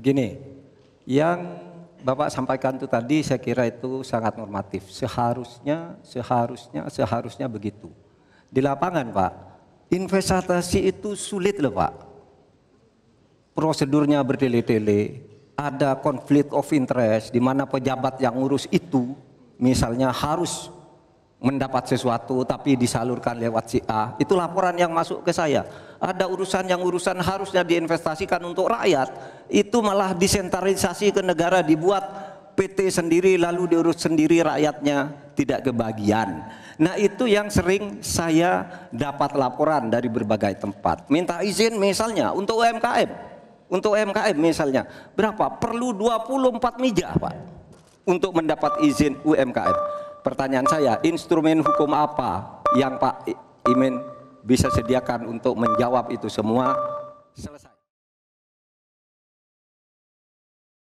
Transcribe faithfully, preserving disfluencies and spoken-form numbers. Begini, yang Bapak sampaikan itu tadi saya kira itu sangat normatif. Seharusnya, seharusnya, seharusnya begitu. Di lapangan Pak, investasi itu sulit loh Pak. Prosedurnya bertele-tele, ada konflik of interest di mana pejabat yang ngurus itu misalnya harus mendapat sesuatu tapi disalurkan lewat si A. Itu laporan yang masuk ke saya. Ada urusan yang urusan harusnya diinvestasikan untuk rakyat, itu malah disentralisasi ke negara, dibuat P T sendiri lalu diurus sendiri, rakyatnya tidak kebagian. Nah itu yang sering saya dapat laporan dari berbagai tempat. Minta izin misalnya untuk U M K M, untuk U M K M misalnya berapa? Perlu dua puluh empat mijah Pak untuk mendapat izin U M K M. Pertanyaan saya, instrumen hukum apa yang Pak Imin bisa sediakan untuk menjawab itu semua? Selesai.